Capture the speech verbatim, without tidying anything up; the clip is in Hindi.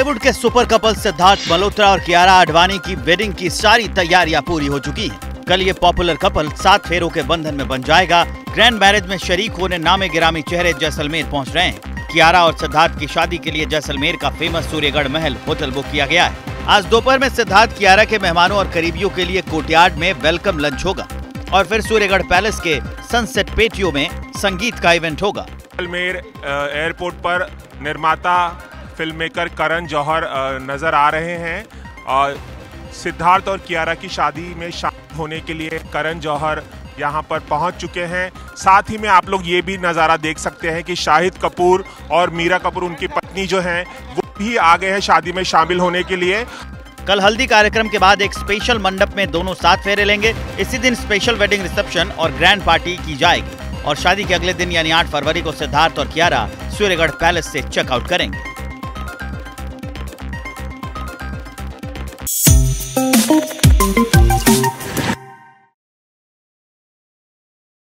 बॉलीवुड के सुपर कपल सिद्धार्थ बल्होत्रा और कियारा आडवाणी की वेडिंग की सारी तैयारियां पूरी हो चुकी हैं। कल ये पॉपुलर कपल सात फेरों के बंधन में बन जाएगा। ग्रैंड मैरिज में शरीक होने नामे गिरामी चेहरे जैसलमेर पहुंच रहे हैं। कियारा और सिद्धार्थ की शादी के लिए जैसलमेर का फेमस सूर्यगढ़ महल होटल बुक किया गया है। आज दोपहर में सिद्धार्थ कियारा के मेहमानों और करीबियों के लिए कोर्टयार्ड में वेलकम लंच होगा और फिर सूर्यगढ़ पैलेस के सनसेट पेटियो में संगीत का इवेंट होगा। जैसलमेर एयरपोर्ट पर निर्माता फिल्म मेकर करण जौहर नजर आ रहे हैं और सिद्धार्थ और कियारा की शादी में शामिल होने के लिए करण जौहर यहां पर पहुंच चुके हैं। साथ ही में आप लोग ये भी नज़ारा देख सकते हैं कि शाहिद कपूर और मीरा कपूर उनकी पत्नी जो हैं वो भी आ गए हैं शादी में शामिल होने के लिए। कल हल्दी कार्यक्रम के बाद एक स्पेशल मंडप में दोनों साथ फेरे लेंगे। इसी दिन स्पेशल वेडिंग रिसेप्शन और ग्रैंड पार्टी की जाएगी और शादी के अगले दिन यानी आठ फरवरी को सिद्धार्थ और कियारा सूर्यगढ़ पैलेस से चेकआउट करेंगे।